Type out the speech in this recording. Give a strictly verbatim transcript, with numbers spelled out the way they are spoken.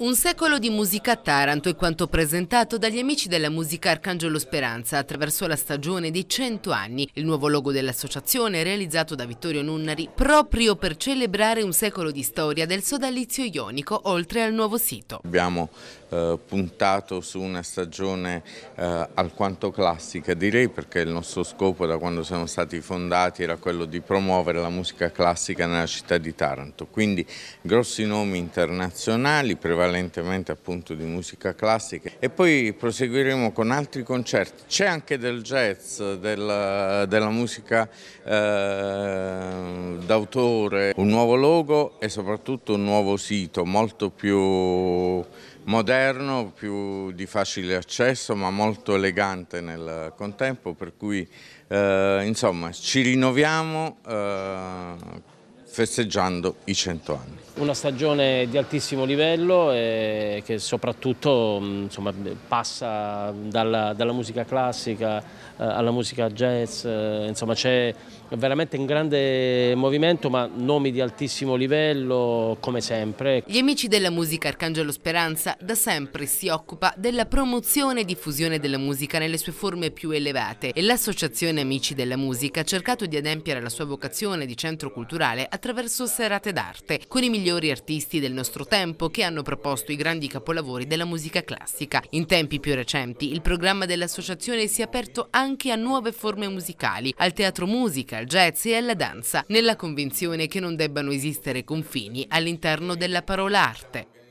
Un secolo di musica a Taranto è quanto presentato dagli Amici della musica Arcangelo Speranza attraverso la stagione dei cento anni. Il nuovo logo dell'associazione, realizzato da Vittorio Nunnari proprio per celebrare un secolo di storia del sodalizio ionico oltre al nuovo sito. Abbiamo eh, puntato su una stagione eh, alquanto classica, direi, perché il nostro scopo da quando siamo stati fondati era quello di promuovere la musica classica nella città di Taranto. Quindi grossi nomi internazionali, prevalentemente prevalentemente appunto di musica classica, e poi proseguiremo con altri concerti. C'è anche del jazz, del, della musica eh, d'autore, un nuovo logo e soprattutto un nuovo sito molto più moderno, più di facile accesso ma molto elegante nel contempo, per cui eh, insomma ci rinnoviamo eh, festeggiando i cento anni. Una stagione di altissimo livello eh, che soprattutto insomma, passa dalla, dalla musica classica eh, alla musica jazz, eh, insomma c'è veramente un grande movimento, ma nomi di altissimo livello come sempre. Gli Amici della musica Arcangelo Speranza da sempre si occupa della promozione e diffusione della musica nelle sue forme più elevate, e l'associazione Amici della musica ha cercato di adempiere alla sua vocazione di centro culturale attraverso attraverso serate d'arte, con i migliori artisti del nostro tempo che hanno proposto i grandi capolavori della musica classica. In tempi più recenti il programma dell'associazione si è aperto anche a nuove forme musicali, al teatro musica, al jazz e alla danza, nella convinzione che non debbano esistere confini all'interno della parola arte.